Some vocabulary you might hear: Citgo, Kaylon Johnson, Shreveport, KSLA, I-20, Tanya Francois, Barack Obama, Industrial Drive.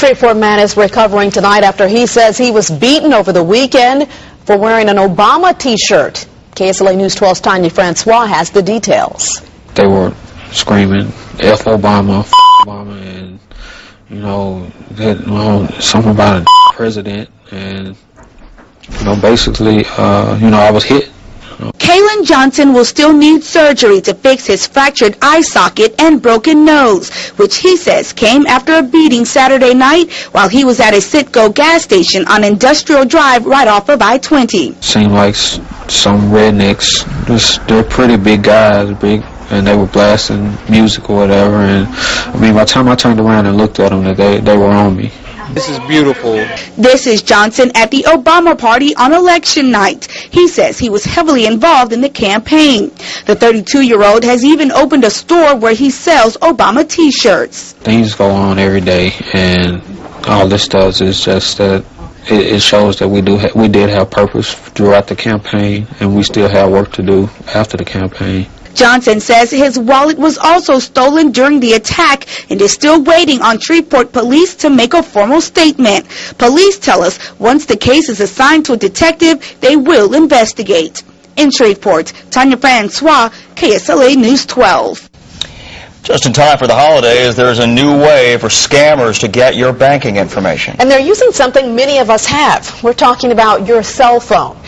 Shreveport man is recovering tonight after he says he was beaten over the weekend for wearing an Obama t-shirt. KSLA News 12's Tanya Francois has the details. They were screaming, F Obama, F Obama, and, you know, something about a president, and, you know, basically, I was hit. Kaylon Johnson will still need surgery to fix his fractured eye socket and broken nose, which he says came after a beating Saturday night while he was at a Citgo gas station on Industrial Drive right off of I-20. Seemed like some rednecks, they're pretty big guys, and they were blasting music or whatever, and I mean, by the time I turned around and looked at them, they were on me. This is beautiful. This is Johnson at the Obama party on election night. He says he was heavily involved in the campaign. The 32-year-old has even opened a store where he sells Obama t-shirts. Things go on every day, and all this does is just that it shows that we did have purpose throughout the campaign, and we still have work to do after the campaign. Johnson says his wallet was also stolen during the attack and is still waiting on Shreveport police to make a formal statement. Police tell us once the case is assigned to a detective, they will investigate. In Shreveport, Tanya Francois, KSLA News 12. Just in time for the holidays, there's a new way for scammers to get your banking information. And they're using something many of us have. We're talking about your cell phone.